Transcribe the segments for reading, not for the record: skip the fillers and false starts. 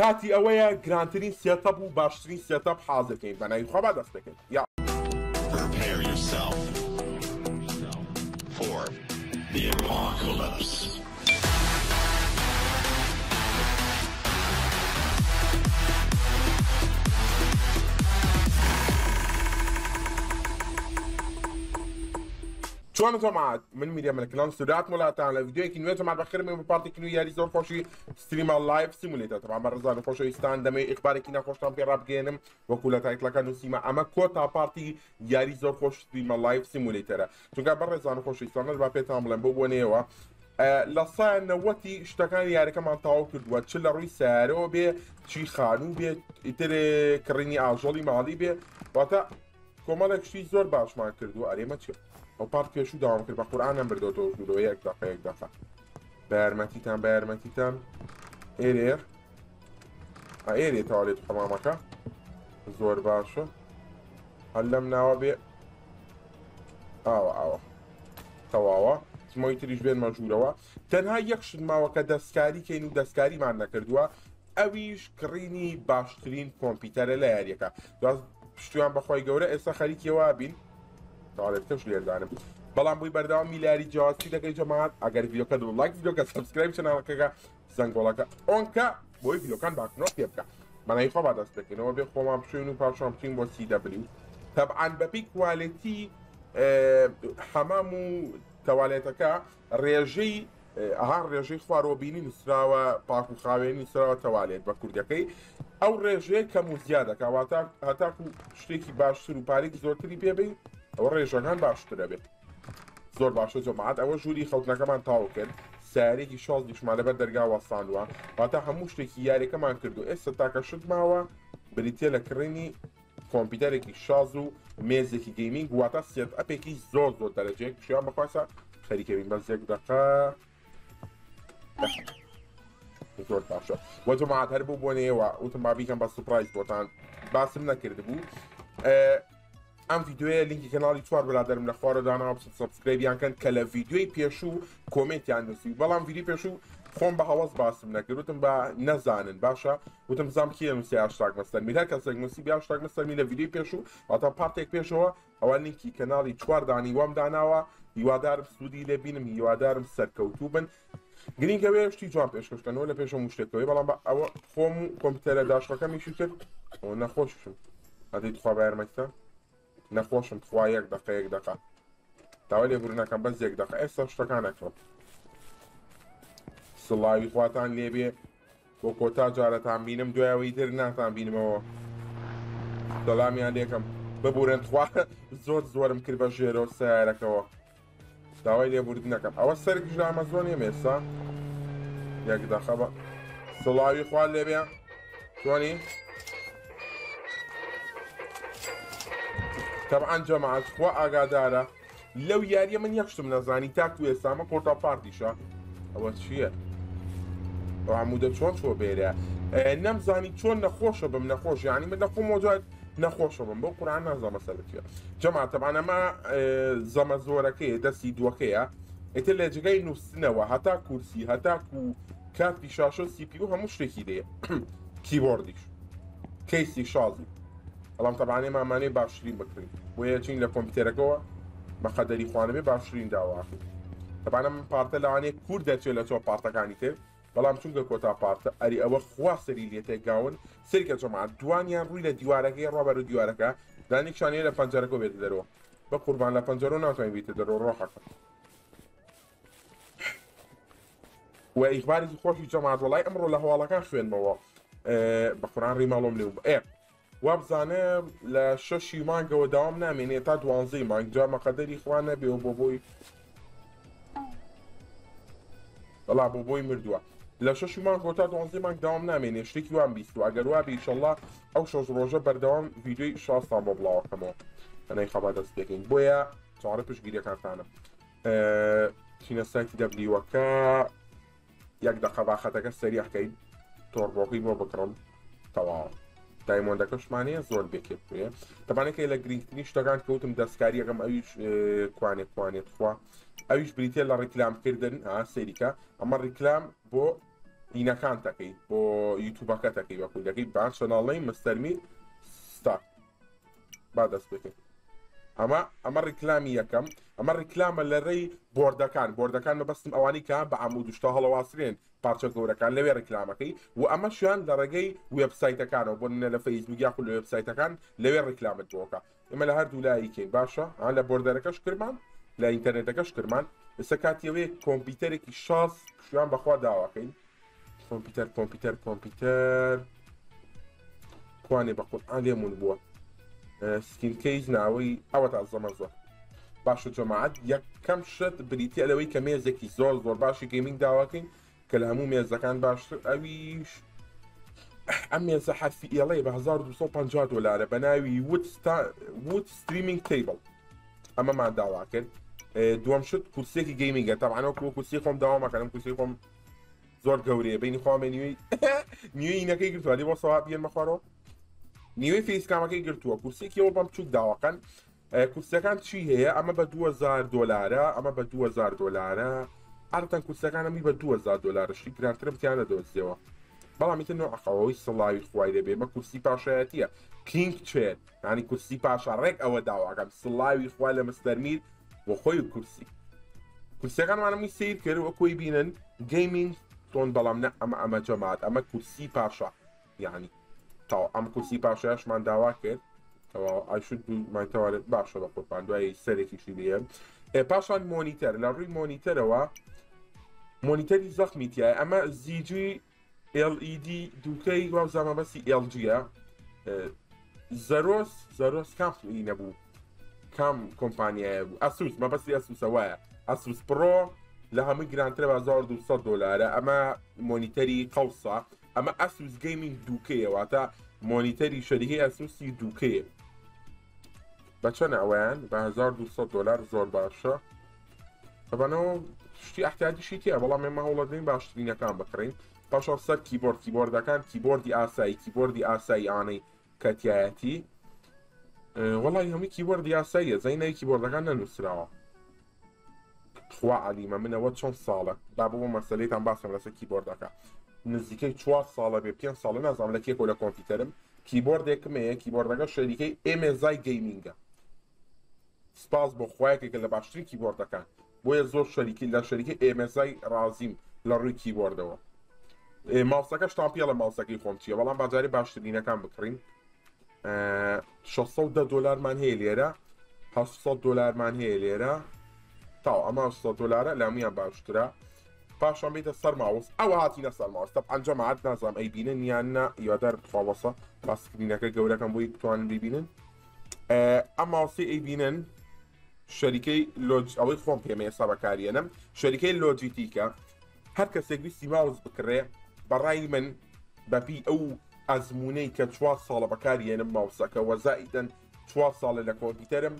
کاتی ئەوەیە گرانترین سێتەپ و باشترین سێتەپ حاز دەکەین بە ناوی خۆ بەدەست دەکەین. یا شلون جماعة من ميديا من الكلام سودات مولاتان على فيديو كي نويتو مع بخير من بارتي كنو ياري زور خوشي ستريمر لايف سيموليتر طبعا برزان خوشي استان دمي اخباري كينا خوش تام بيراب جينم وكولا تايت لكا نسيما اما كوتا بارتي ياري زور خوش ستريمر لايف سيموليتر تونكا برزان خوشي استان نجبا بيتام لمبو بونيوا لصان نوتي اشتكان ياري كمان تاو كردوا تشل روي سارو بي تشي خانو بي تري كريني اجولي مالي بي واتا كومالك شي زور باش ما كردوا عليما تشي او پارت که شو دوام کرد با قرآن هم بردو تو شدو یک دفعه برمتیتم ایر تالیت خمامه که زور باشو هلم نوا بی آوا تواوا تیمایی تریش بین مجوره و تنها یک شد ماوه که دستکاری که اینو دستکاری من نکردوه اویش کرینی باشترین کمپیتره لیر یکه دواز پشتویان بخوای گوره ایسا خریکی وابین تعرفتش لير دارم. بلام بوی برداوم میلاری جاسی دکه جماعت. اگر ویدیو کد رو لایک ویدیو کد سابسکرایب چنل که زنگ بالا که آن که بوی ویدیو کن باکنو پیپ که. من این خواب دست بکنم و به خوام شونو پارشام تیم با CW. طبعا بپی کوالیتی حمامو کوالیت که ریجی هر ریجی خوارو بینی نسرا و پاکو خوابینی نسرا و کوالیت با کردکی. او ریجی کمو زیاده که هتاکو شرکی باشتر و پاریک زورتری پیبی. او ریژەکان باشترە بێت زۆر باشە جەماعەت ئەوە ژووری خەوتنەکەمان تاو کرد سارێکی شازیشمان لەبەر دەرگا وەساندووە واتا هەموو شتێکی یاریەکەمان کرد و ئێستا تاکە شت ماوە بریتە لە کڕینی کۆمپیوتەرێکی شاز و مێزێکی گەیمینگ واتە سێت ئەپێکی زۆر زۆر دەرەجەیەک شیان بەخواسە خەریکەبین بەزێک دقا زۆر باشە وە جەماعەت هەر بوو بۆ نێوە وتم با بیکەم بە سورپرایز بۆتان باسم نەکردبوو ام فيديو لينك قناتي توار برادر من اخوار دانا سبسكرايب يعني كان كلا فيديو بيشو كومنت عندو في بلان فيديو بيشو قوم بهواز باسم نكروتم با نزانن باشا وتمزام كي نسي هاشتاج مثلا ميدا كاسك نسي بهاشتاج مثلا ميدا فيديو بيشو واتا بارتك بيشو او لينك قناتي توار داني وام داناوا يوادار سودي لبينم يوادار سركوتوبن گرین که ویش تی جواب پیش کردن ولی پیشم مشتکوی بلان با او قوم کمپیوتر داشت که میشد و نخوشم ادیت خبر مکتا نخوشم خوا یک دقیقه تاولی برو نکم بس یک دقیقه ایسا شتکان اکرم سلاوی خواتان لیبی با کتا جارتان بینم دوی اوی تر نهتان بینم او سلامی علیکم ببورند خوا زود زورم کر بجیر و سیرک او تاولی برو نکم او سرکش لامزونیم ایسا یک دقیقه با سلاوی خوال لیبی چونی طبعا جماعة خوا اقادارة لو ياري من يكشتم نزاني تاكو يسامة كورتا بارديشا اوه چيه او عمودا چون بيريا نمزاني چون نخوشة بم نخوش يعني من نخو موجود نخوشة بم بو قرآن نظام سالكيا جماعة طبعا اما زمزوركي دستي دوكيا اتلا جغاي نفسنوا حتا كرسي حتا كات بشاشة سي بي او هموش ركي ديه كيبورديش كيسي شازي الان طبعا ما معنی باشترین بکرین و یه چین لکمپیتر گوه بقدری خوانه بی باشترین دعوه طبعا من پارتا لعنه کرده چه لچه پارتا کانی تر بلام چونگه کتا پارتا اری او خواه سری لیته گاون سری که جماعت دوانیان روی لدیوارکه یا رو برو دیوارکه دانی کشانیه لپنجرکو بیده درو با قربان لپنجرو ناتوانی بیده درو رو حقا و اخباری خوشی جماعت والای امرو لحوالکان خوین موا بقران ریمالوم لیو وابزانه لششی مانگ و دوام نمینه تا دوانزی مانگ جا مقدری خوانه به بابوی بلا بابوی مردوه لششی مانگ و تا دوانزی مانگ دوام نمینه شتکی وان بیستو اگر وابی انشالله او شش روژه بردوام ویدیوی شاستان بابلاوه کمو انا این خبر دست بکنگ بویا تعرف پشگیری کنفانم تینه سایتی دبلیوه که یک دقیقه باخته که سریح که تورباقی ما بکرم تمام دایموندا کشمانه زور بکه پویه طبعا که لگرین تنیش تاگان کوتم دستکاری اگم اویش کوانه خوا اویش بریتیل لرکلام کردن ها سریکا اما رکلام بو اینەکان تەکەی بۆ یوتیوبەکە تەکەی بەکوی دەکەی بە چەناڵی مستەرمی ستار با دەست بکەی. ئەمە ڕیکلامی یەکەم. ئەمە ڕیکلامە لەڕێی بۆردەکان. بۆردەکان مەبەستم ئەوانەی کە بە عامودشتا هەڵەواسرێن پارچە گەورەکان لەوێ ڕیکلامەکەی و ئەمە شویان لە ڕێگەی وێبسایتەکانەوە بۆ نمونە لە فەیسبووک یاخود لە وێبسایتەکان لەوێ ڕیکلامت بۆکە. ئێمە لە هەردوو لایکەین باشە. لە بۆردەرەکەش کرمان لە ئینتەرنێتەکەش کرمان. ئێستا کاتیەوەیە کۆمپیوتەرێکی شاز شویان بەخوا داواکەین. کۆمپیوتەر کۆمپیوتەر کۆمپیوتەر کوانێ بە قورئان لێمون بووە. سکینکەیز ناوەی ئەوە تا زەمە زۆر باشە جەماعەت یەکەم شت بریتیە لەوەی کە مێزێکی زۆر زۆر باشی گەیمینگ داواکەین کە لە هەموو مێزەکان باشتر. ئەویش ئەم مێزە حرفی ئێڵەیە بە 1250 دلارە بە ناوی وود ستریمینگ تیبڵ. ئەمەمان داوا کرد. دووەم شت کورسێکی گەیمینگە. تەبعان وەکو کورسی خۆم داوا مەکەن. کورسی خۆم زۆر گەورەیە. بینی خۆم نیوەی ئینەکەی گرتووە لێ بۆ سەوا بێنمە خوارەوە. نیوەی فیسکامەکەی گرتووە. کورسێکی ئەوە بەم چوک داواکەن. کورسەکان چی هەیە؟ ئەمە بە 2000 دلارە. ئەمە بە 2000 دلارە. هەرتەن کورسەکان ئەمی بە 2000 دلارە. شتی گرانترە بتیان دەدۆزیەوە. بەڵام ئیتر نۆعەقەوەی سڵاوی خوای لێبێ. ئەمە کورسی پاشایەتیە. کینگ چێر. یعنی کورسی پاشا ڕێک ئەوە داواکەم. سڵاوی خوا لە مستەر میر بۆ خۆی کورسی. کورسەکانمانەمی سیر کرد وەکوی بینن گەیمینگ تۆن. بەڵام نە ئەمە جەماعەت. ئەمە کورسی پاشا. یعنی تا ئەم کورسی پاشایشمان داوا کرد. ئایشود مایتەوارێت باشە بە قوربان. دوای سەرێکیشی لێم. پاشان مۆنیتەر. لە ڕووی مۆنیتەرەوە مۆنیتەری زەخمی تایە. ئەمە زیجی LED دووکەی وازامە بەسی LGە. زەرۆس کامفلی نەبوو. کام کۆمپانیایە بوو؟ ئەسوس. مەبەستی ئەسوسە وایە. ئەسوس پڕۆ لە هەمووی گرانترە بە 1200 دلارە. ئەمە مۆنیتەری قەوسە. ئەمە ئەسوس گەیمینگ دووکەیە. واتە مۆنیتەری شەریکی ئەسوسی دووکەیە. بە چەند ئەوەیان؟ بە 1200 دلار. زۆر باشە. بەبانەوە شتی ئەحتیاجیشی تێیە. بەڵام ئێمە هەوڵەدەین باشترینەکان بکڕین. پاشان سەر کیبۆرد. کیبۆردەکان کیبۆردی ئاسایی. کیبۆردی ئاسایی ئانەی کەتیایەتی. وەڵای هەمووی کیبۆردی ئاساییە. زەینەوی کیبۆردەکان نەنووسراوە. خوا عەلیمە. منەوە چۆن ساڵە با بۆ مەسەلەیتان باسم لەسەر کیبۆردەکە. نزیکەی 4 ساڵە بێ 5 ساڵە نازانم لە کێکۆ لە کۆمپیوتەرم کیبۆردێکم هەیە. کیبۆردەکە شەریکەی ئێمێزای گەیمینگە. سپاس بۆ خوایەکێکە لە باشترین کیبۆردەکان. بۆیە زۆر لە شەریکی ئێمێزای رازیم لە ڕووی کیبۆردەوە. ماوسەکە شتاپیە لە ماوسەکەی خۆم چیە. بەڵام باجاری باشترینەکان بکڕین. 610 دلارمان هەیە لێرە. 700 دلارمان هەیە لێرە. تا ئەمە 600 دلارە لامیان باشترە. پاشان بێتە سەر ماوس. ئەوە هاتیە سەر ماوس. تەبعان جەماعەت نازانم ئەیبینن یان نا. یوادار بخواوەسە باسکرینەکە گەورەکەم بۆی بتوانن ببینن. ئەم ماوسی ئەیبینن شەریکەی لۆج. ئەوەی خۆم پێمەیە سا بەکارهێنم شەریکەی لۆجیتیکە. هەر کەسێک ویستی ماوس بکڕێ بەڕای من بەپی ئەو ئەزمونەی کە 4 ساڵە بەکارهێنم ماوسەکە. وەزائیدەن 4 ساڵە لە کۆمپیوتەرم.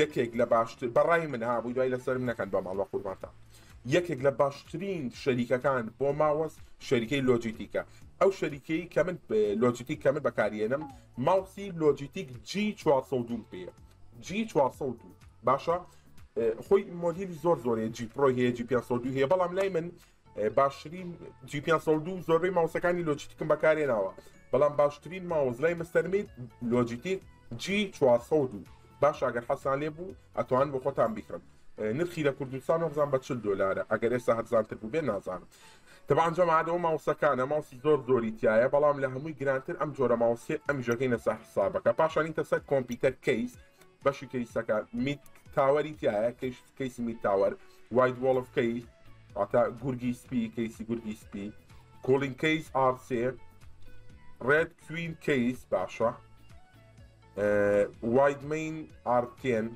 یەکێک لە باشتر بەڕای من هابووی. دوای لەسەرم نەکەن بە ماڵوە قوربانتان. یەکێک لە باشترین شەریکەکان بۆ ماوەس شەریکەی لۆجیتیکە. ئەو شەریکەی کە من لۆجیتیک کە من بەکارهێنم ماوسی لۆجیتیک G402 پێیە. G402 باشە. خۆی مۆدیلی زۆر زۆرێ. جی پڕۆ هەیە. G502 هەیە. بەڵام لای من باشترین G502 زۆربەی ماوسەکانی لۆجیتیکم بەکارهێناوە. بەڵام باشترین ماوس لای مستەرمید لۆجیتیک G402 باشە. ئەگەر حەسان لێ بوو ئەتوان بۆ خۆتان بیکڕن. نرخی لە کوردستان وەزان بە 40 دلارە. ئەگەر ئێستا هەرزانتر بوو بێ نازانم. تەبعان جەماعەتەوە ماوسەکانە. ماوسی زۆر زۆری تایە. بەڵام لە هەمووی گرانتر ئەم جۆرە ماوسێ ئەمیژەکەی نەسەر حسابەکە. پاشانینتە سەر کۆمپیوتەر کەیس. بەشی کەیسەکە میت تاوەری تایە. کەیسی میت تاوەر. واید وۆڵف کەیس. ئاتا گورگی سپی. کەیسی گورگی سپی. کۆڵینگ کەیس ئارسێ. ڕێد کوین کەیس باشە. واید مین ئار10.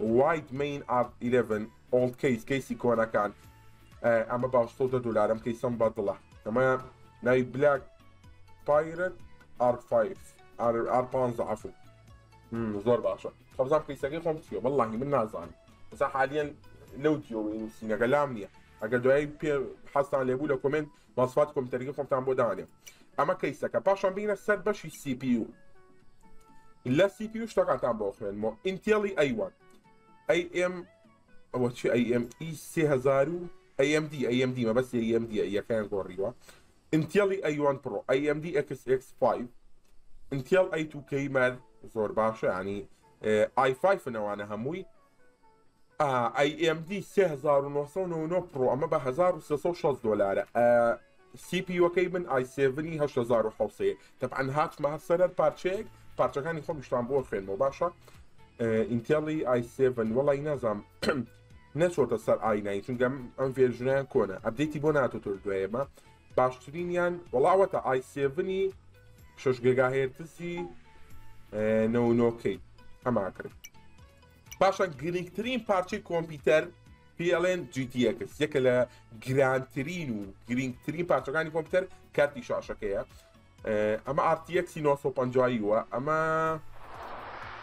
واید مین ئار11. ئۆڵد کەیس. کەیسی کۆنەکان. ئەمە بە 600 دلارم. کەیسەم بەدڵە. ئەمە ناوی بلاک پایرەت ئار5 ئار15 عەفو. زۆر باشە. خەبزان کەیسەکەی خۆم چییە؟ وەڵڵاهی من نازانم. ئێستا حالیەن لەو دیۆوەی نووسینەکە لام نییە. ئەگەر دوایی پێ حەستان لێبوو لە کۆمێنت ماسفات کۆمپیوتەرەکەی خۆمتان بۆ دانێ. ئەمە کەیسەکە. پاشان بینە سەر بەشی CPU. لە CPU شتەکانتان بۆ خوێنمەوە. ئینتێڵی A1. AM ئەوە چی؟ AME 3000 و AMD. AMD مەبەستی AMD یەکەیان گۆڕیوە. Intel i1 Pro AMD XX5 Intel i2K ماذ زور باشا يعني i5 نوانها موي AMD 3999 برو اما ب 1316 دولار سي بي يو كي من i7 8500 طبعا هات ما هسه بارتشيك بارتشكاني خوم يشتغل بول خير مباشره انتيلي i7 والله نظام نشورت السر i9 چون قام ام فيرجنان كونه ابديتي بوناتو تر دويما باشترين يعني والله وتا i7 6 جيجا هرتزي نو نو كي اما اكري باشا گرنگترین پارچه کامپیوتر PLN GTX یکه لە گرانترین و گرنگترین پارچەکانی کۆمپیوتەر کارتی شاشەکەیە ئەمە RTX 950 وە ئەمە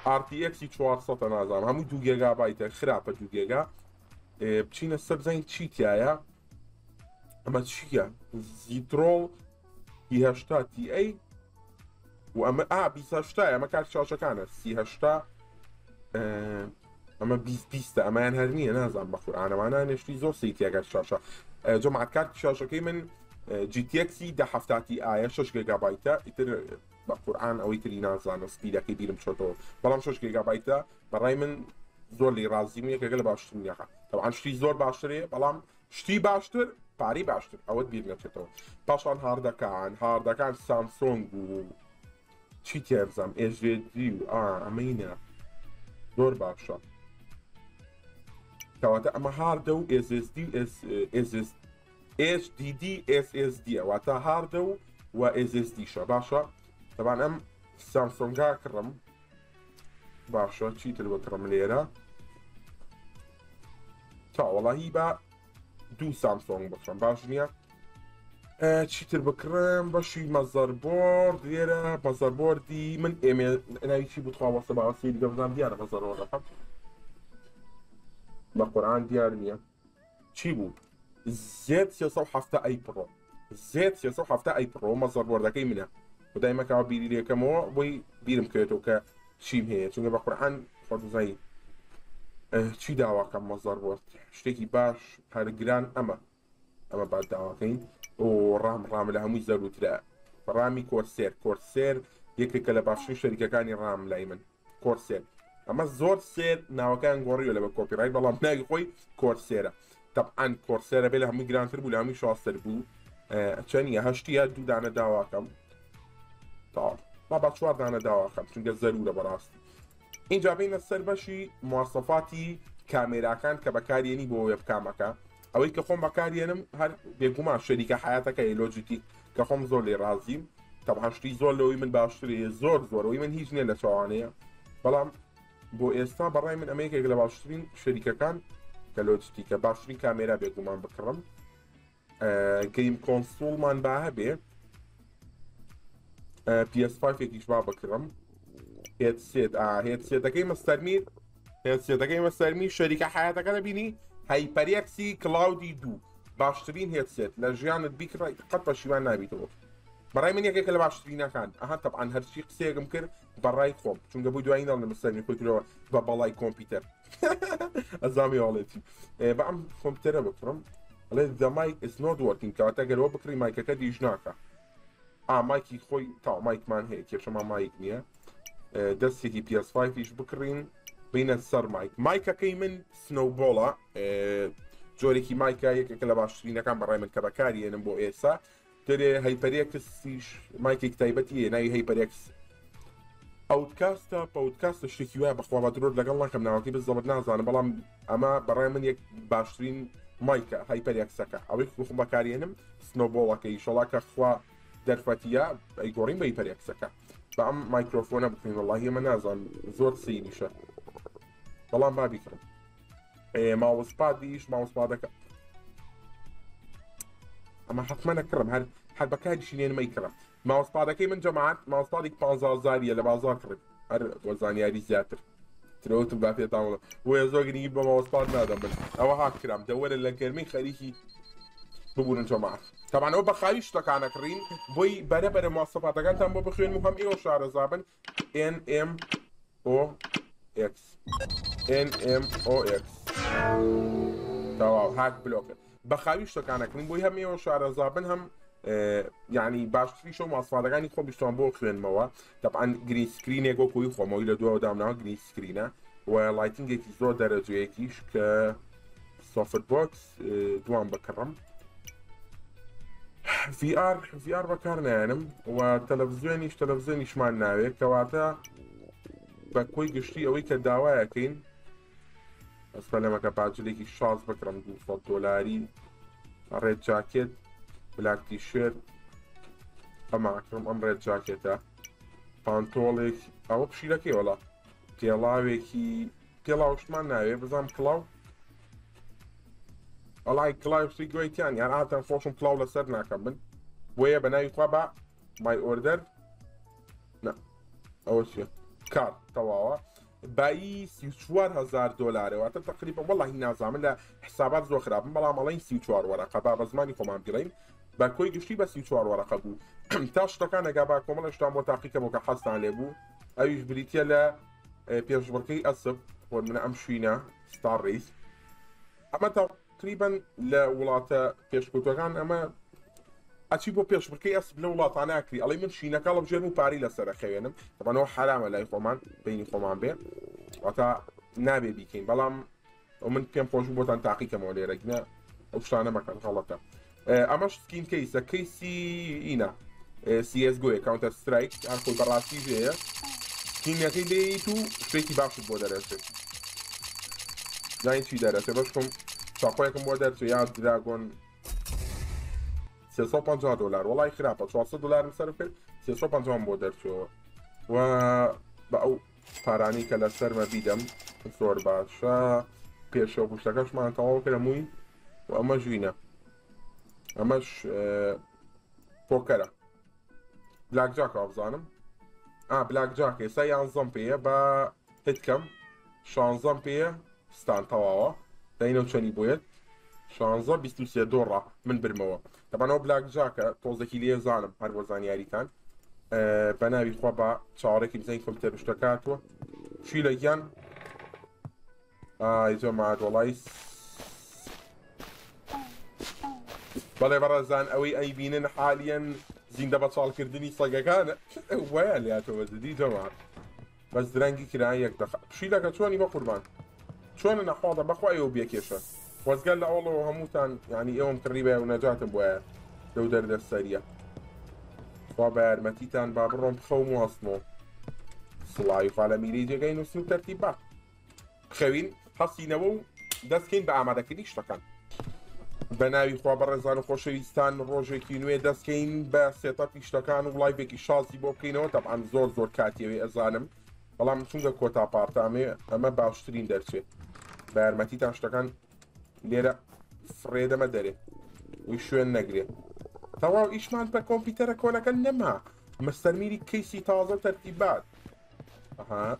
RTX 400 نازانم هەموو 2 گیگابایتە خراپە 2 گیگا بچینە سەر زەنگ چیتیایە ئەمە چییە زیترۆڵ ی80 Ti و ئەمە ئا 28ە ئەمە کارتی شاشەکانە 38 اما 20 امان هرنيه نازم بخور انا معناها نشتري زور سيتي اقل شاشه جمعه كارت شاشه كي من جي تي اكس ده حفتاتي اي 6 جيجا بايت يتر بقران او يتر نازم سبيدا كبير مشوتو بلا 6 جيجا بايت براي من زور لي رازميه كقلب باشتري يا طبعا شتي زور باشتري بلا شتي باشتر باري باشتر او بيرنا تشتو باشان هاردا كان سامسونج جي تي اكس ام اس دي امينا زور باشا كواتا اما هاردو اس اس دي اس اتش دي دي اس اس دي واتا هاردو و اس اس دي شباشا طبعا ام سامسونج اكرم باشا تشيت الوترم ليرا تا والله با دو سامسونج بكرم باشنيا تشيت البكرم باشي مازر بورد ليرا مازر بوردي من ايميل انا يشي بطخوا وصل باسيل قبل ديار مازر ولا فهم بقرآن ديار مية چی بود؟ Z370 Ai Pro Z370 Ai Pro مازر بوردەکەی منە و دایما کەوا بیری لێکەمەوە بۆی بیرم کردەوە کە چیم هەیە چونکە بەقورئان خۆزای چی داواکەم مازر بورد شتێکی باش هەرگران ئەمە با داواکەین و ڕام لە هەمووی زەروترە ڕامی کۆرسێر یەکێکە لە باشترین شەریکەکانی ڕام لای من کۆرسێر اما زور سير ناوكان غوريو لبا كوبي رايت والله مناقي خوي كورسيرا طبعا كورسيرا بلا همي جرانتر بو لا همي شاستر بو ثانيه هشتي دو دانا داواكم طبعا ما بعد شوار دانا داواكم چون ضروره براستي اینجا بين السر بشي مواصفاتي كاميرا كان كبكاريني بو ويب كامكا او يك خوم بكارينم هر بيگوما شريك حياتك لوجيتيك كخوم زور لي رازيم طبعا شتي زور لوي من باشتري زور وي من هيجني لتوانيه بلا بو ئێستا بەڕای من ئەمەیە کێک لە باشترین شەریکەکان کە لۆجیتیکە باشترین کامێرا بێگومان بکڕم گەیم کۆنسۆڵمان با هەبێ PS5 ێکیش با بکڕم هێدسێتەکەی مەستەرمیر شەریکە حیاتەکە دەبینی هایپەرێکسی کلاودی دوو باشترین هێدسێت لە ژیانت بیکڕای قەت پەشیمان نابیتەوە برای من یەکێکە لە باشترینەکان طبعا هەرچی قسێگم کرد بەڕای خۆم چونکە بۆی دوایی ناڵێم مەسەرمی خۆی کردەوە بە بەڵای کۆمپیوتەر ئەزامی وڵێتی بە ئەم کۆمپیوتەرە بکڕم ئەڵێ the mic is not working کەواتە ئەگەر ئەوە بکڕی مایکەکە دیش ناکە مایکی خۆی تا مایکمان هەیە کێشەمان مایک نییە دەستێکی PS5ئیش بکڕین بینە سەر مایک مایکەکەی من سنۆبۆڵە جۆرێکی مایکە یەکێکە لە باشترینەکان بەڕای من کە بەکارهێنم بۆ ئێستا تري هايبريكسيش مايكي كتايبتي ناي هايبريكس اودكاستا بودكاست شتيوا بخوا بدرور لقلنا كم نعطي بالضبط نازانه بلام اما براي من يك باشترين مايكا هايبريكسكا او يخو بكارينم سنوبولا كي شلاكا خوا درفتيا اي غورين بهايبريكسكا بام مايكروفون بكين والله ما نازان زور سينيشه بلام ما بكرم ماوس بادك اما حتما نكرم هل بكاد شينين ما يكرم ماوس بادك من جماعات ماوس بادك 15000 يلا بازار قريب وزاني هذه زياتر تروت بافي طاوله ويا زوجي نجيب ماوس باد ما دبل او هاك كرام دور اللي كرمي خليكي ببون جماعات طبعا او بخايش تكانا كرين بوي بربر مواصفاتك انت مو بخير مهم ايو شعر زابن NMOX تمام هاك بلوك بخاويش تكانك من بوي هم يوشعر زابن هم یعنی باشی شما استفاده کنید خب بیشتر بخوین ما طبعا گرین سکرینه گو کوی خو ما دو آدم گرین سکرینه و لایتینگ یکی زور درجه یکیش که سافت باکس دوام بکرم في ار بكار نانم وتلفزيونيش مال ناوي كواتا بكوي قشتي اوي كداوا يكين اسفل ما كباجي ليكي شاز بكرم $200 ريد جاكيت بلاك تي شيرت اما اكرم ام ريد جاكيتا بانتوليك او بشي لكي ولا تيلاوش مال ناوي بزام كلاو والله كلايف سي جويت يعني انا عاده فورشن كلاو لسرنا كمل ويا بناي طبع ماي اوردر لا اول شيء كار طواوا بايس يشوار $1000 وقت تقريبا والله الناس عامله حسابات زو خراب بلا مالين سيشوار ورقه باب زماني كمان بيرين باكوي جشتي بس يشوار ورقه بو تاش تكانه جابكم ولا شو عم تحقيق ابو كحص عليه بو ايش بريتي لا بيرج بركي اصب ومن امشينا ستار ريس اما تقريبا لولاتا بيشكوتوغان اما اتشيبو بيش بركي اس بلولات انا اكري علي من شينا قالب جيرمو باري لسر خوينم طبعا هو حرام لا يقومان بيني قومان به وتا نابي بكين بلام ومن كم فوجو بوتان تاقي كما لي رجنا وشانا ما كان غلطه اما سكين كيس كيسي انا سي اس جو كاونتر سترايك اكو براسي جي سكين ياتي لي تو شتي باشو بودرسه زين شي درسه باشكم شاقوی کم بوده تو یاد دراگون $350 والله خرابه $400 مصرف $350 بوده تو و با او پارانی که لسر ما بیدم زور باشا پیش و پشتکش من تمام کردم اوی و اما جوینه اماش پوکره بلاک جاک آبزانم بلاک جاک ایسا یانزم پیه با هیت کم شانزم پیه ستان تواوا داينو تشاني بويت شانزا $23 من برموا طبعا هو بلاك جاكا توزكي ليه زانم هر وزاني ياري كان بنابي خوابا تشاركي مزين كمتر بشتكاتوا شي ليان يا جماعة والله بلا برازان اوي اي بينن حاليا زين دابا تشال كردني صاكا كان ويل يا تو دي جماعة بس درانكي كرايك دخل شي لكا تشواني ما قربان شلون نحوضه بخوي وبيكيشه وزقال له والله هموتان يعني يوم تقريبا ونجات بو لو درد السريع وبار متيتان بابرون بخومو اصمو سلايف على ميريجي جاينو سو ترتيبات خوين حسينو دسكين بعمده كليش تكن بناوي خو برزان خوشويستان روجي كينوي دسكين بسيطه فيشتكان ولايفك شازي بوكينو طبعا زور كاتي ازانم والله مشونجا كوتا بارتامي اما باشترين درسي بارمتي تاشتكان ليرة فريدة ما داري ويشوين نقري طبعا ايش معنى بالكمبيوتر كونا كنمها مسترميلي كيسي تازة ترتيبات اها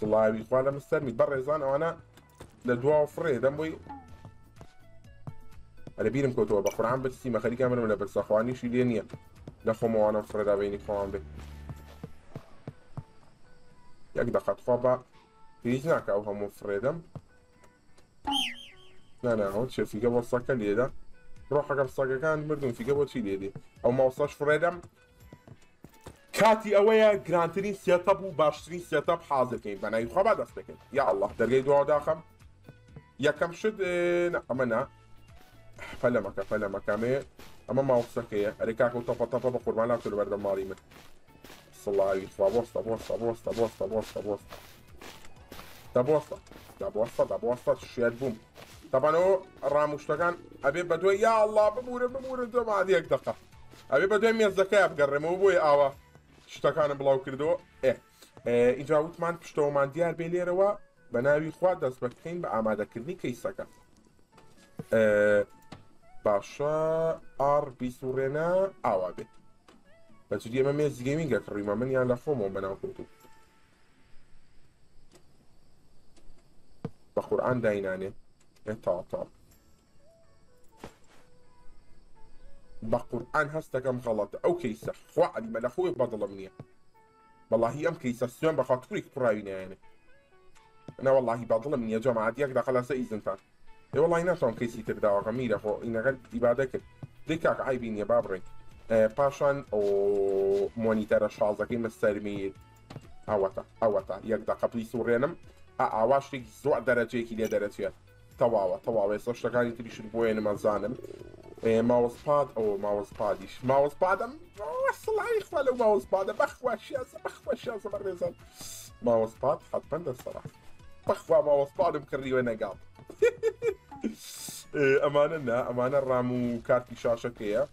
سلاوي خوالا مسترميل برزان انا لدواو فريدة موي انا بيرم كوتوه بخور عم بتسيما خلي كامل ولا بس اخواني شي لينيا نخو موانا فريدة بيني خوان بي یک دقیقه خوابه هیچ نکه او همون فریدم نه او چه فیگه با ساکه لیده روح اگر ساکه کند مردم فیگه با چی لیده او موصاش فریدم کاتی اوه گرانترین سیتاب و باشترین سیتاب حاضر کنید بنای خوابه دست بکن یا الله درگه دعا داخم یکم شد نه اما نه فلمکه اما موصا که ارکاک و طفا طفا بقربان لابتو لبردم ماری من صلاوي بوسطة شاد بوم طبعا هو راموشتكان ابي بدوي يا الله بمور جماعة ديك دقة ابي بدوي من الزكاة بقرم وبوي اوا شتكان بلاو كردو اجا وتمان بشتومان ديار بيليروا بناوي خوات دست بكين باماده كردني كيسكا باشا ار بي سورينا اوا بي بچه اما میز گیمینگ کردیم من یعنی لفومو بناو کردو با قرآن داینانه اطاعتا با قرآن هستکم غلطه او کیسه خواه علی ملخوی بدل منیه والله ام کیسه سیون بخاطوری کراوینه یعنی انا والله بدل منیه جماعه یک دقل سیزن تن والله نتوان کیسی ترداغمیره خو این غلط عباده کرد Styka aj nie babry. Paszan o monitora szalzakiem z sermir. Awata. Jak da kapli surenem. A waszych zła derecie kiedy derecie. Tawała. Jest oszczekanie ty byś boję namazzanem. ماوس باد لا يخفى ماوس باد بخوى الشياسة بالرزال ماوس باد حط بنده الصراحة بخوى ماوس باد مكري وانا قاعد أمانة الرام وكارت شاشة كيا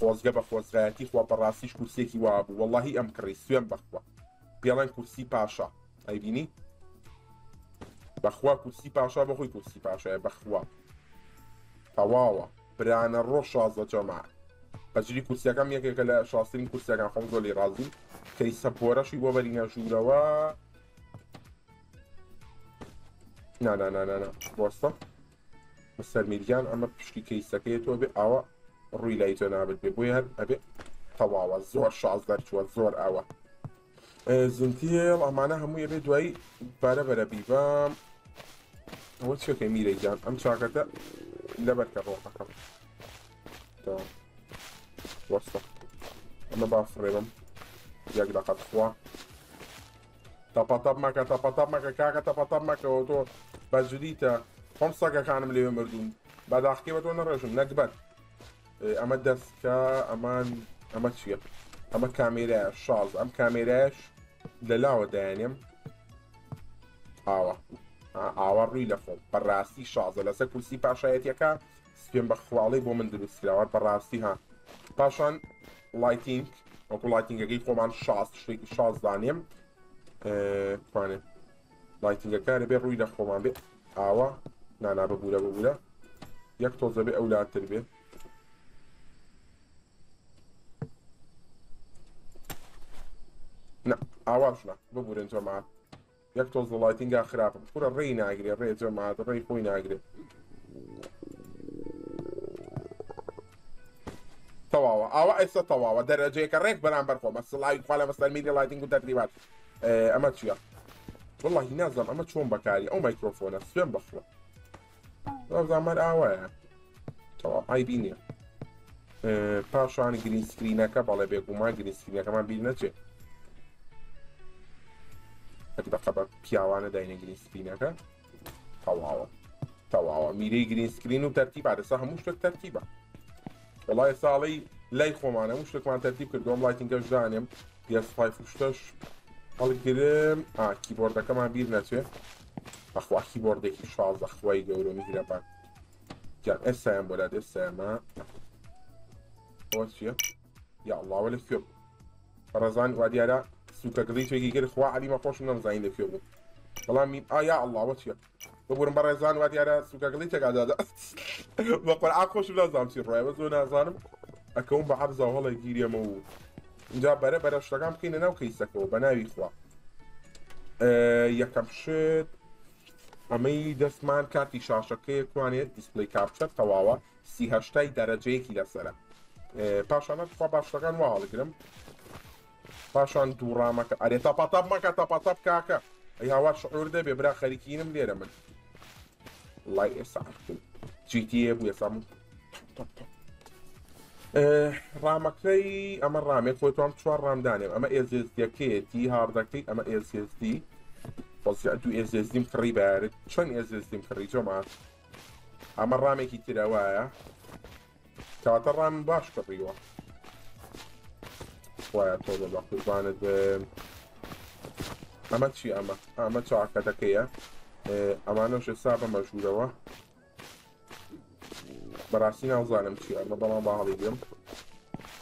خوز قبل خوز غاتي خوى براسيش كرسي كي وابو والله أمكري سوين بخوى بيلان كرسي باشا هاي بيني بخوى كرسي باشا بخوى كرسي باشا بخوى تواوا بران الروش شازة جماعة بجري كرسي كم يكيك لا شاسترين كرسي كم خمسة لي رازي كي سبورة شو بورينا جورا و نا واسطة بس الميديان أما بشكي كي سكيتو أبي أوا ريليتنا أبي بويها أبي تواوا زور شازة شو زور أوا زنتيل أمانة هم يبي دوي برا بيبام أول شيء كمية جان أم شاكرته لبر كروحة كم تا وصل أنا بافريهم يقدر خطوا تبا تب ما كاكا تبا تب ما كوتو بجديتا خمسة كأنهم اللي بمردون بعد أحكي بتونا رجم نكبت أما دسكا أما شيء أما كاميرا شاز أم كاميراش دلاو دانيم آوا روی لفظ بررسی شازه لسه کسی پاشایت یکا سپیم بخوالی با من درستی لور بررسی ها پاشان لایتینگ اکو لایتینگ اگه خو من شاز دانیم کنه لایتینگ اگه رو به روی لفظ من به آوا نه ببوله یک توزه به اولاد تر به نه آوا شنا ببوله انتو معد یک توز لایتینگ آخرافم کورا ری نگری ری جماعت ری خوی نگری تواوا آوا ایسا تواوا درجه که ریک برام برخوام اصلا لایت خاله مثلا میری لایتینگو تدریبات اما چیا والله نازم اما چون بکاری او میکروفون است چون بخوا نازم مر آوا تواوا ای بینی پاشان گرین سکرین که بالا بگو ما گرین سکرین که من بینه چه اگر قبل پیاوانه داین گرین سکرین که تواوا میری گرین سکرین و ترتیب عده سه هموش ترتیبه والله سالی لای خومانه مش لکمان ترتیب کردم لایتینگ اش دانم PS5 شتش حالا گرم کیبورد که من بیر نشه اخوا کیبورد کی شاز اخوای گورو میگیره بعد جان اسم بولاد اسم واسیه یا الله ولکم رزان و دیارا سوکا گلی توی گیر خوا علی ما خوش نم زاین دکیو والله می یا الله واتیا ببرم برای زان وقتی اره سوکا گلی تک عدادا بقول اخوش لازم چی رای بزون ازانم اكون بعرضه والله گیریم مو جا بره اشتغام کین نو کیسکه و بناوی خوا یکم شد امی دسمان کارتی شاشکه کوانی دیسپلی کپچر تواوا 38 درجه کی لسره پاشانه خوا باشتغان واله گرم پاشان دورامه که آره تپا تب کاکا ای هوا شعور ده ببرا خریکینم لیره من لای اسعر کن جی تی ای بو یسامو رامکی اما رامی خویتو هم چوار رام دانیم اما SSD که تی هاردکی اما SSD باز یا دو SSD مخری بارد چون SSD مخری جمعات اما رامی که تیروایا کاتا رام باش کریوا وای تو دو باقی باند اما چی اما چاکه دکیه اما نوش ساب مجوده و براسی نوزانم چی اما بلا باقی بیم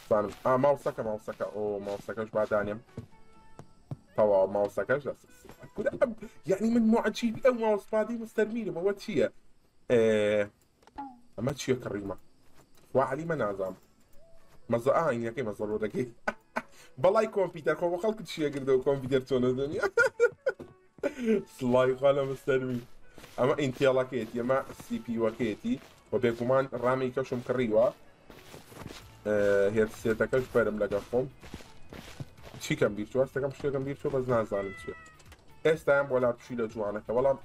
زانم موسکه او موسکش بعدانیم طواب موسکش دست يعني من معجبی او موس بعدی مسترمینم او چیه اما چیه کریمه وعلی من نازم مزا این یکی مزا رو دکی بلاي كمبيوتر خو وخلك تشي قردو كمبيوتر تون الدنيا سلاي خاله مسترمي اما انتيلا كيتي اما سي بي يو كيتي وبكمان رامي كشم كريوا هي سيتا كاش برم لقاكم شي كمبيوتر استا كمبيوتر بس نازل شي استام ولا تشيل جوانك ولا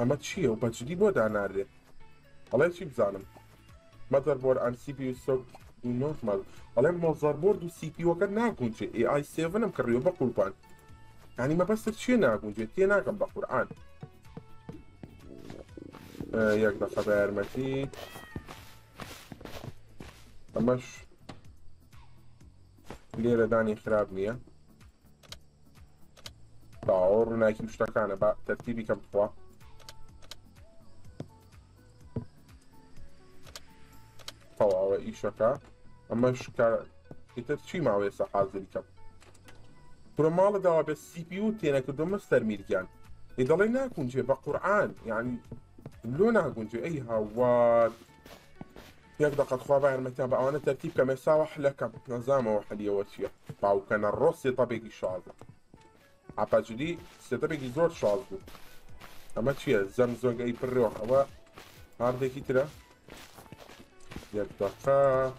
اما چیه؟ و بچه دیگه در نرده حالا چی بزنم؟ مادربورد ان سی پی سو نوت مال حالا مادربورد و سی پی و که نگونجه ای آی 7 هم کریو با قربان یعنی ما بس چی نگونجه تی نگم با قرآن یک دفعه برمتی اماش لیره دانی خراب نیه داور نایکی مشتکانه با ترتیبی کم خواه طوعه ایشکا اماش کار ایتر چی معوی سحازلی کم پرمال دوابه سی پیو تینه که دومستر میرگن ایدالی نکنجه با قرآن یعنی لو نکنجه ای هواد يقدر قد خوابه المتابعة بقى وانا ترتيب كما يساوح لك نظامه وحليه وشيء باو كان الروسي طبيعي شاذ عبا جدي ستبقي زور شاذ اما شيء زمزوج اي بريوح او هاردي كتيرة يقدر قا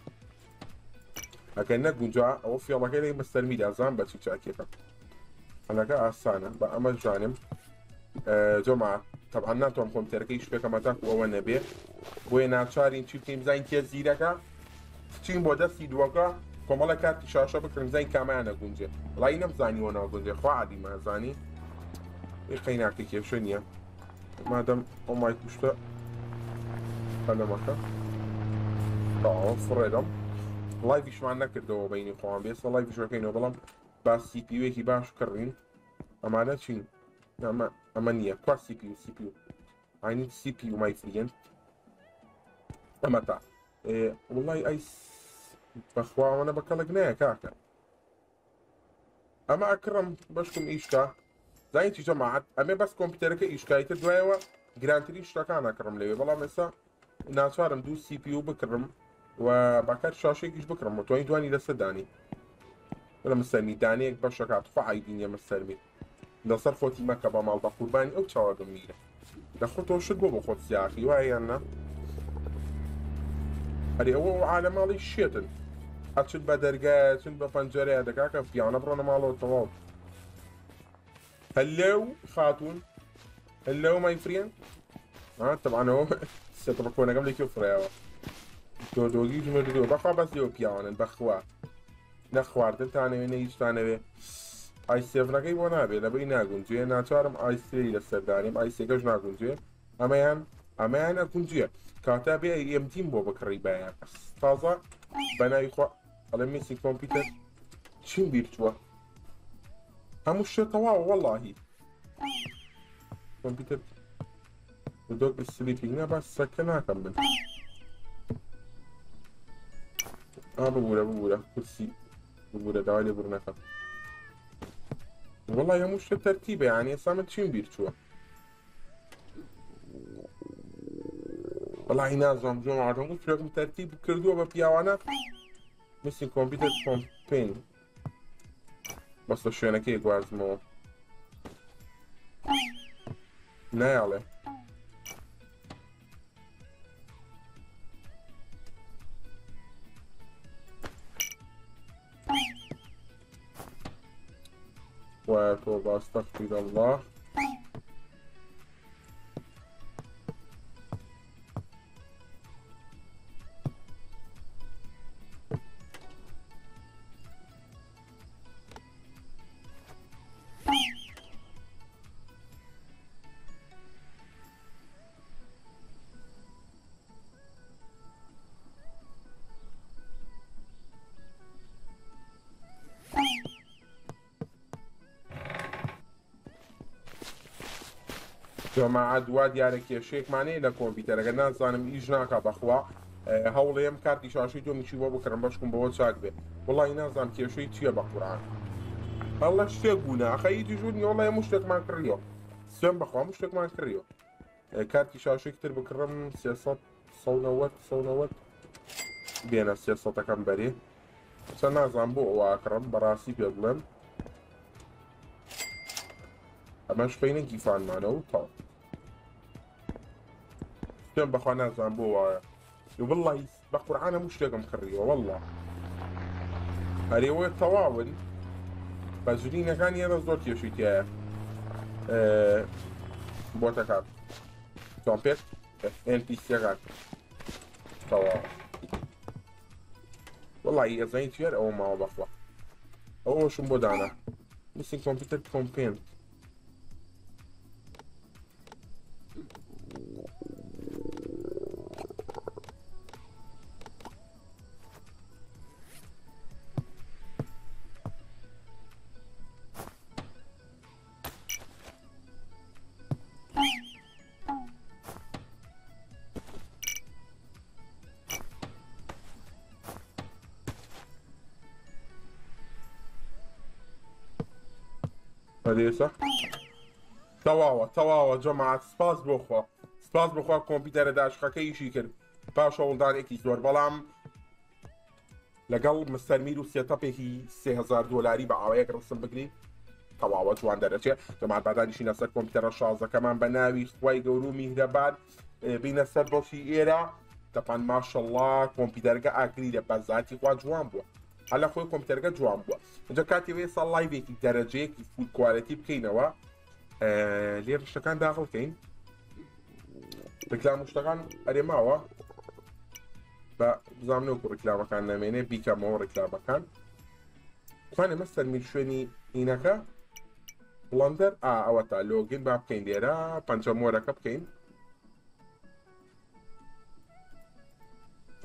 اكنك بنجا او في الله كده مستلمي لازم بتشوف شاكيكا انا كا اسانا بقى ما جانب جمعة طبعا ناتوان خوام تركيش فيكا متاك او نبيه بوی ناچارین چی بکنیم زنی که زیره که چیم با دستی دوکا کمالا کرد که شاشا بکنیم زنی کمه ها نگونجه الان اینم زنی و نگونجه خواه عدیم ها زنی این خیلی نکه که شو نیم مادم امای کشتا قلم اکا تا فردم لایفیش من نکرده و بینی خواهم بیست لایفیش رو کنیم بلام با سی پیو ایکی باش کردیم اما نه چیم اما نیه که سی پیو سی پیو I need CPU my friend امتى والله اي بخواه وانا بكلقناه كاكا اما اكرم بشكم ايشكا زينتي جماعة اما بس كمبيوترك ايشكا يتدويوا جرانتري اشتاكان اكرم ليوي والله مسا ناشارم دو سي بي يو بكرم وباكات شاشيك ايش بكرم وتواني دواني لسا داني ولا مستلمي دانيك بشكا طفع ايدين يا مستلمي لصر فوتي مكة بمال بقرباني او تشاوردم ميلة لخوتو شد بو بخوت سياخي وهي انا هذي هو عالم على الشيطان أتشد بدرجات شد بفنجرة هذاك هكذا في عنا برا ماله طوال هلو خاتون هلو ماي فريند طبعا هو ستركونا قبل كيف رأوا تودوجي جمدوجي بخوا بس يو بيعون بخوا نخواردن تاني من أيش تاني به أي سيفنا كي بنا به لبي ناقنجيه ناتشارم أي سيري للسردانيم أي سيكش ناقنجيه أما أنا كنجيه كاتبه يمتين بو بكريبه تازه بناي خو علمي سي كمبيوتر شي بيرتوا همو الشطوه والله كمبيوتر بدك بالسليبينه بس سكنها كمل ابو بورا كرسي بورا دايله برناك والله يا مش ترتيبه يعني صامت شي بيرتوا والله نازم جمعة هم كلهم ترتيب كردو ببيعونا مثل كمبيوتر كومبين بس شو أنا كي قاعد مو ناله وتوبة استغفر الله جماعة دوا دیاره که شیک معنی لکمپیوتر اگر نزانم ایج ناکا بخوا هولیم کردی شاشی تو میشی با بکرم باشکم با چاک به والله نزانم که شوی چیه با قرآن الله شته گونه اخی دیجونی والله مشتک من کریو سم بخوا مشتک من کریو کردی شاشی کتر بکرم 390 بین 300 کم بری سنازم بو او اکرم براسی بیدلم اماش فینه گیفان مانو تا كم بخوانا زنبوها والله بقرعانا مشتاقة مكرية والله هاري هو التواول بازولينا كان يرزدوك يا شيتيا بوتكات Stop it. That's anti-cigarette. طوال والله يزين تيار أو ما بخلا أو شو بدانا ميسين كمبيوتر كومبينت هذيسا تواوا جماعة سپاس بخوا کمپیوتر داشخکه ایشی کرد پاش اولدان اکی زور بلام لقل مستر میرو سیتاپه هی $3000 با عوایق رسم بگری تواوا جوان درچه جماعة بعدانیشی نسر کمپیوتر شازه کمان بناوی خواهی گورو مهربان بین سر باشی ایره طبعا ماشالله کمپیوترگه اگریره بزاتی خواه جوان بوا حالا خوی کمپیوترگه جوان بوا اینجا کاتی ویسا لایویکی درجەیەکی فول کوالیتی بکەینەوە لێرە شتەکان داخڵ بکەین ڕێکلام شتەکان ئەرێماوە بە بزانم نەوەکو ڕێکلامەکان نامێنێ بیکەمەوە ڕێکلامەکان خوانێ مەستەر میر شوێنی ئینەکە بڵەندەر ئەوە تا لۆگین با بکەین لێرە پەنجەمۆرەکە بکەین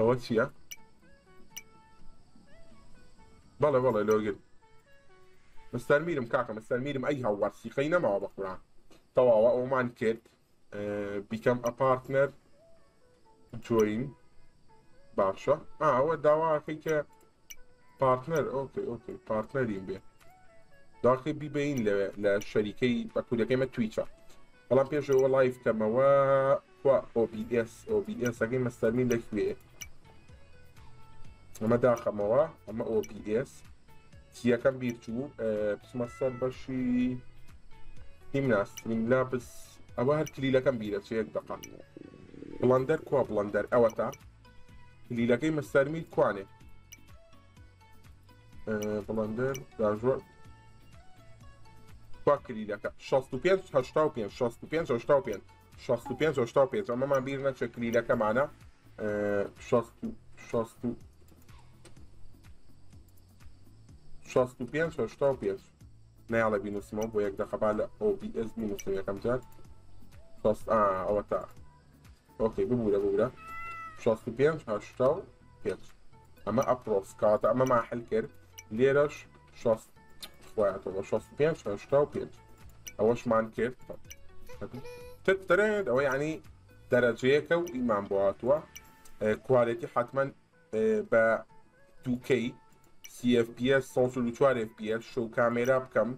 ئەوە چییە؟ بەڵێ بەڵێ لۆگین مستر ميرم كاكا مستر ميرم اي هوار سيخينا معه بقران تواوا اومان كيد become a partner join باشا هو داوا كيكا partner اوكي partner ينبي داخل بيبين للشركة بكل كلمة تويتر والله بيجوا لايف كما هو OBS اكيد مستر ميرم لك بيه اما داخل موا اما OBS سياكم بيرجو بسم السر بشي ناس من لابس أبهر كليلة كم بيرجو شيء دقة بلندر كوا بلندر أوتا كليلة كي مسترميل كوانه بلندر داجو كوا كليلة كا شاستو بينش أما ما بيرنا شو كليلة كمانا شاستو 65 نیاڵە بینوسمەوە بۆ یەک دەخەبا لە OBS بینوسم یەکەم جار ئەوە تا ئۆکەی ببوورە 65 ئەمە ئەپرۆس کاتە ئەمە ماحل کرد لێرەش 65 ئەوەشمان کرد تترێت ئەوە یعنی دەرەجەیەکە و ئیمان بۆ هاتووە کوالیتی حتمەن بە 2K CFPS 144 FPS شو كاميرا بكم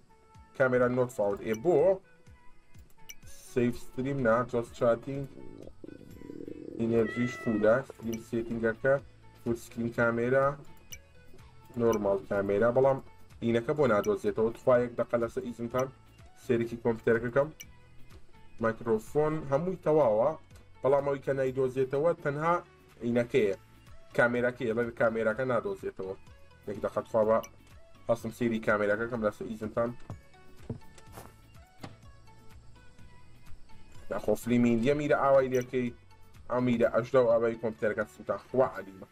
كاميرا نوت فاوند ابو سيف ستريم نا جاست شاتينج انرجي شفولا ستريم سيتنج اكا فول سكرين كاميرا نورمال كاميرا بلام اينكا بونا دوزيتو تفايق دقلا سايزم تان سيريكي كمبيوتر كم مايكروفون هموي تواوا بلام اوي كان اي دوزيتو تنها اينكا كاميرا كي يلا الكاميرا كان دوزيتو یک دقت خوابه هستم سیری کاملا که کم لسه ایزم تن نخو فلیمین دیا میره اوائیلی که امیره اجدا و اوائیلی کمپیتر که سمتن خواه علیمه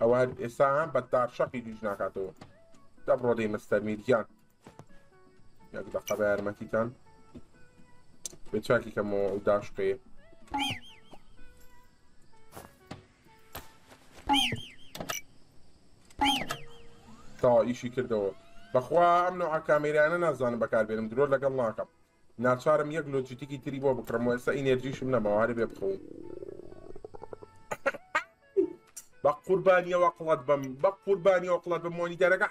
اوائر ایسا هم بدار شقی دیجنا کاتو دب رو دیم استرمیدیان یک دقت به ارمتی تن به چاکی که مو داشقه تا ایشی کردەوە بەخوا ئەم نوعە کامێرایانە نازانم بەکاربێنم درۆ لەگەڵ ناکەم ناچارم یەک لۆجیتیکی تری بۆ بکڕمەوە ئێستا ئینێرژیشم نەماوارە بێ بخەوم بە قوربانیەوە قڵەت بم مۆنیتەرەکە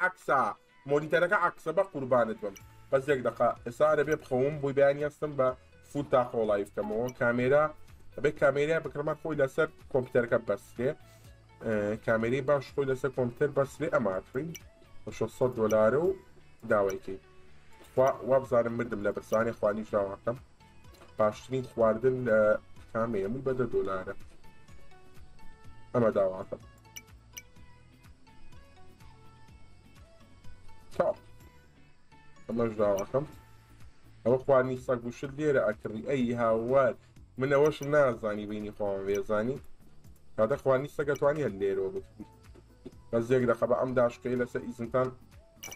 عەکسە بە قوربانت بم بەس یەک دەقا ئێستا ئارە بێ بخەوم بۆی بەیانی هەستم بە فول تاقۆ لایڤ بکەمەوە کامێرا ئەبێ کامێرای بکڕمە خۆی لەسەر کۆمپیوتەرەکە بەسرێ کامێرەی باش خۆی لەسەر کۆمپیوتەر بەسرێ ئەماتڕین $600 و داوایکی خوا بزانم مردم لە برزانێ خوا نیش ناوەکەم باشترین خواردن لە کامێرەمووی بەدە دۆلارە ئەمە داواکەم تا ئەمەش داواکەم ئەوە خواردنی سەگ و شت لێرە ئەکڕی ئەی هاوار من اوشم نازانی بینی خواهم ویزانی هذا خوانی سگتوانی هلیرو بکی بزیگ دخه با ام داشقی لسه ایزنتان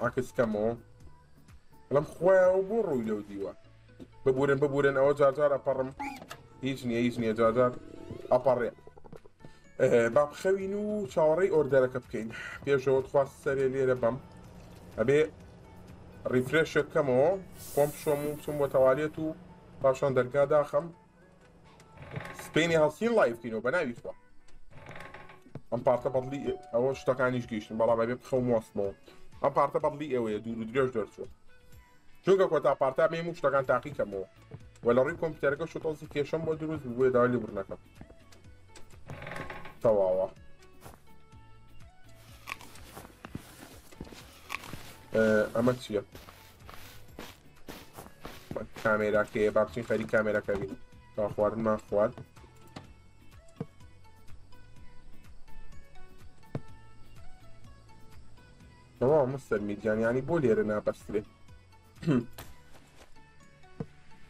عکس کمو لم خواو برو لو دیوا ببورن او جاجار اپرم هیچ نی جاجار اپر باب خوینو چاری اوردرک بکین پیشو خواست سری لیره بم ابي ريفرش كمو قوم شومو ثم تواليتو باشان دركا داخم سبيني هاسين لايف كينو بناوي شو ام بارتا بدلي او شتاكانيش كيشن بالا بابي بخوم وصلو ام بارتا بدلي او يدور دريش درشو جوكا كوتا بارتا ميمو شتاكان تاقي كمو ولا ري كمبيوتر كشو توزي كيشن بودروز بوي دالي برناكم تواوا اما چیه؟ کامرا که بابچین خیلی کامرا که بینید تا خواردن من خوارد بابا مستر میدیان یعنی بولیره نبستره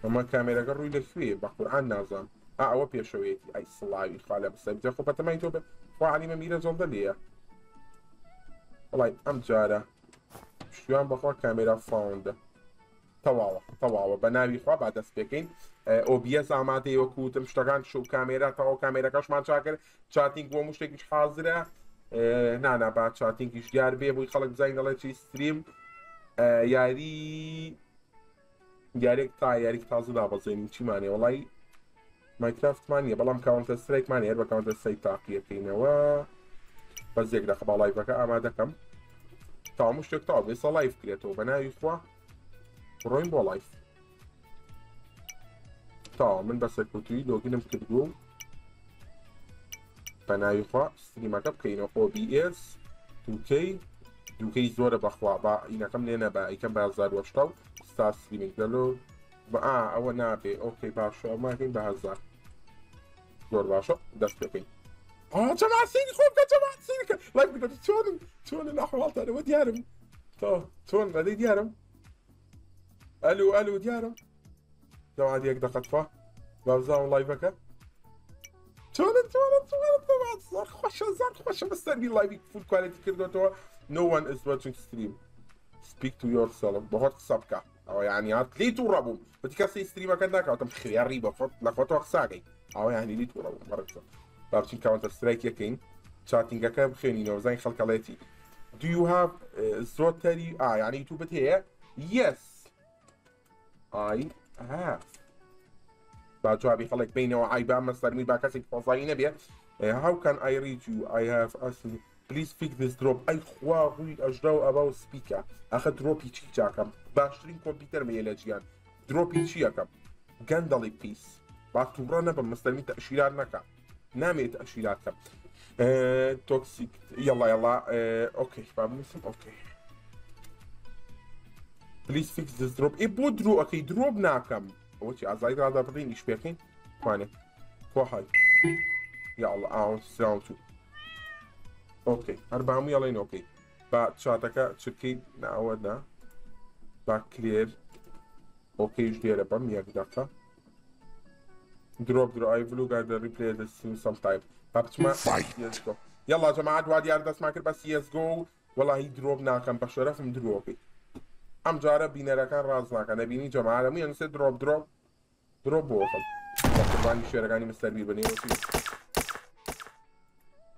اما کامرا که روی لکویه با قرآن نازم او پیشویتی ای سلاوی خاله بسته بیده خب بتمایی تو به وعلیم میره زنده لیه والله ام جاره شوان بخوا کامرا فاوند تواوا بناوی خوا بعد از پیکین او بی اس آماده و کوتم شتگان شو کامرا تا او کامرا کاش من چاکر چاتینگ و مشتگیش حاضره نه بعد چاتینگش یار بی بو خلق زین الله چی استریم یاری تا زدا بزین چی معنی والله ماینکرافت معنی بلام کاونتر استریک معنی هر کاونتر استریک تاقیه کینه و بزیک ده خبر لایو که آماده کم تا مشتک تا بس لایف کریتو بناوی خوا رویم با لایف تا من بس کوتی لوگینم کردو بناوی خوا استریم کب کینه او بی اس 2K زوره بخوا با اینا کم لینا با یکم بازار وشتو استاس استریمینگ دلو با او نابی اوکی باشو ما کین بازار دور باشو دست بکین جماعة سيني خوبك جماعة سيني لايك بقدر تون الأحوال ترى وديارم تون غادي ديارم ألو ديارم جماعة ديك دقت فا بابزاو لايفك تون زار خوشة مستني لايفك فول كواليتي كردو no one is watching stream speak to yourself بخوت قصبك أو يعني هات ليتو رابوم بتكسي ستريمك هذاك أو تم خيار ريبة لخوت وقصاقي أو يعني ليتو رابوم مرة بابتشين كاونتر سترايك يكين شاتينجاكا بخينينا وزين خلقالاتي Do you have زوتري يعني يوتيوبت هي Yes I have باجوها بيخلق بيني وعيبا مسترمي باكاسك فوزاينة بيه How can I read you? I have asked you Please fix this drop أي خواهوي أجراو أباو سبيكا أخذ دروبي تشيكاكم باشترين كمبيوتر ميلاجيان دروبي تشيكاكم غندالي بيس باكتورانا بمسترمي تأشيرانكا نامي تأشيلاتك توكسيك يلا اوكي باموسم اوكي بليز فيكس ذس دروب اي بو درو اوكي دروب ناكم اوتي عزايد هذا بدين ايش بيكين ثاني واحد يلا اوت ساوند اوكي اربعه يلا اوكي با شاتك تشكي نعودنا با كلير اوكي جديره بام يقدرك دروب اي فلو قاعد ريبلاي ذا سيم سم تايم بابتشما يس جو يلا يا جماعه دواد يا ردس ماكر بس يس جو والله دروب ناكم بشرف من دروبي ام جاره بينرا كان راز ناكم بيني جماعه مو ينسى دروب وصل طبعا شي راني مستني بني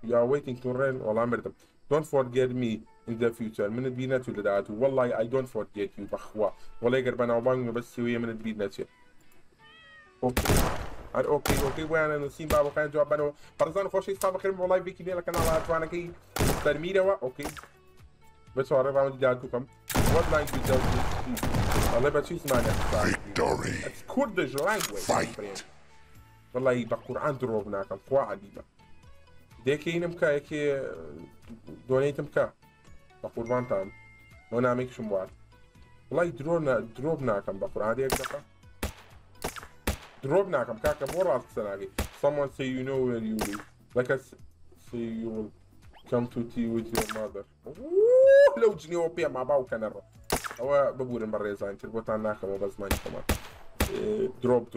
يا ويتينج تو رن والله مرتب دونت فورجيت مي ان ذا فيوتشر من بينا تولدات والله اي دونت فورجيت يو بخوا والله قربنا وبان بس ويا من بينا شي اوكي وانا نسيم بابا كان جواب انا فرزان خوش يصاب خير والله بيكي لك انا على وانا كي ترميره اوكي بس اعرف اعمل ديالكم وات لاين بيجاوب والله بتشي اسمعنا اتس كردش لانجويج والله بالقران دروبنا كان قوا عديده ديكين مكا كي دونيت مكا بالقران تام وانا ميك شو بعد والله دروبنا كان بالقران ديك دقه دروبنا كم كاكا ورا السناقي someone say you know where you live like I say you will come to tea with your mother لو جني اوبيا ما باو كنرو هو بابور المرة يزعين تربوتان ناكم وبزماني كمان دروب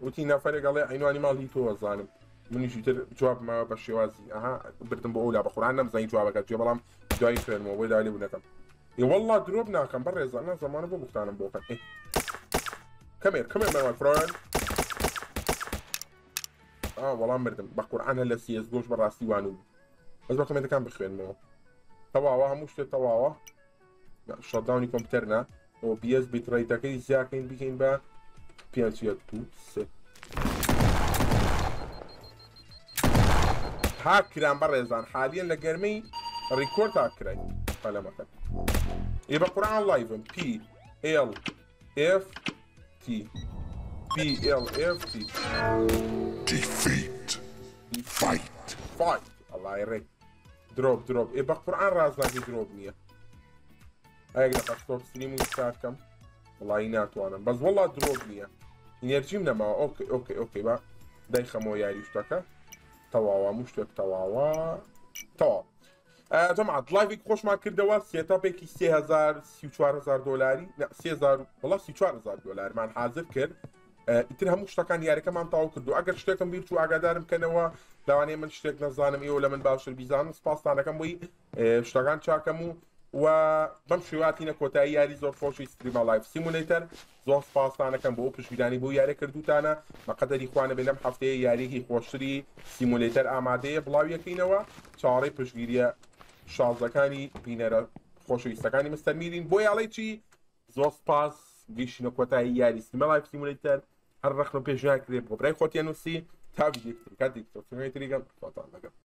وتي نافر قال لي عينو انيمال هي تو زانم مني شتر جواب ما بشوازي اها بردم بقول ابو قران نم زين جوابك جاب لهم جاي في الموبايل علي ونكم اي والله دروبنا كان برا زعنا زمان ابو مختار بوقت ايه كامير ماي فريند والله بردم بقران هلا سي اس جوش برا سيوانو بس بقى كمان كان بخير مو طواوا مش طواوا شوت داون كمبيوترنا او بي اس بيتريت اكيد زاكين بكين با Piace a tutti. هاكران برزان حاليا لقرمي ريكورد هاكران قلمتك يبقى قرآن لايفن بي ال اف تي بي ال اف تي defeat fight الله يريك دروب يبقى قرآن رازنا في دروب نية اقلق اشتوب ستريم وستاتكم والله يناتوانا بس والله دروب نية انرژیم نما اوکی با دایخمو یاریش تاکا تواوا مشتک تواوا تا جماعه لایوی خوش ما کردوا سیتاپی کی 34000 دلاری نه 3000 والله 34000 دلار من حاضر کرد اترهم مشتکان یاریکم هم تاو کردو اگر شتکم بیرچو اگادارم کنوا لوانی من شتک نزانم ای ولا من باش البيزان سپاسانکم وی شتکان چاکمو و بمشواتینه کۆتایی یاری زۆر خۆشی ستریمەر لایف سیمولەیتەر زۆر سپاسانەکەم بۆ پشتیبانی بۆ یاری کردوتانە بەقەدەری خوانە بێ لەم هەفتەیە یاریەکی خۆشتری سیمولەیتەر ئامادەیە بڵاویەکەینەوە چارەی پشتگیریە شازەکانی بینەرە خۆشەویستەکانی مستەر میرین بۆ یاڵەی چی زۆر سپاس گەیشتنە کۆتایی یاری ستریمەر لایف سیمولەیتەر هەر ڕەخنە پێشنیار کرێ بۆ برای خۆتیان نووسی تا ڤیدیۆ کاتێک تریگەم خۆتان لەگەڵ